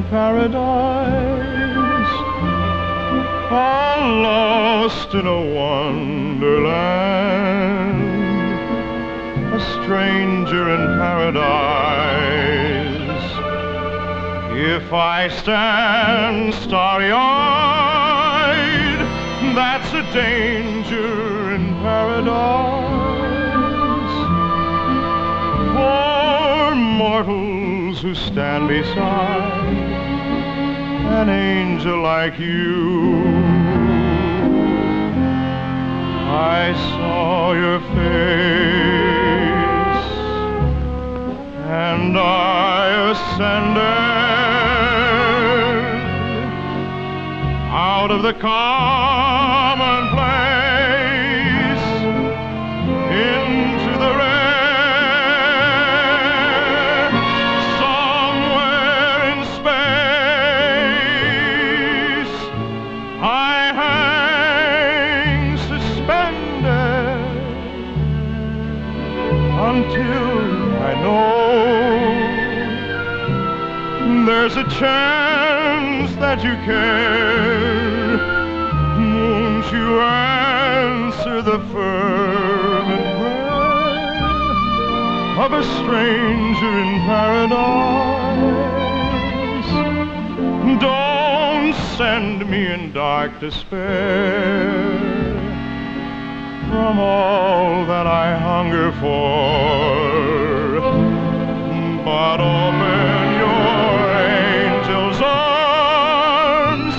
in paradise, all lost in a wonderland, a stranger in paradise. If I stand starry-eyed, that's a danger in paradise. For mortals who stand beside an angel like you, I saw your face, and I ascended out of the commonplace into the rare, somewhere in space. I hang suspended until I know there's a chance that you care. Won't you answer the fervent prayer of a stranger in paradise? Don't send me in dark despair from all that I hunger for, but open your angel's arms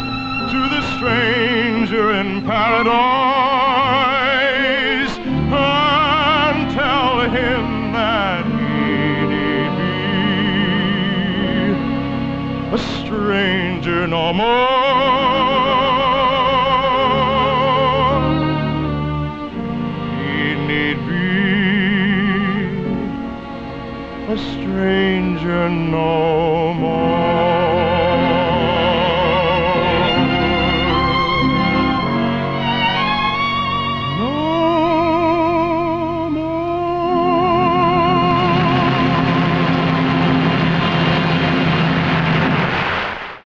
to the stranger in paradise, and tell him that he need be a stranger no more. A stranger no more.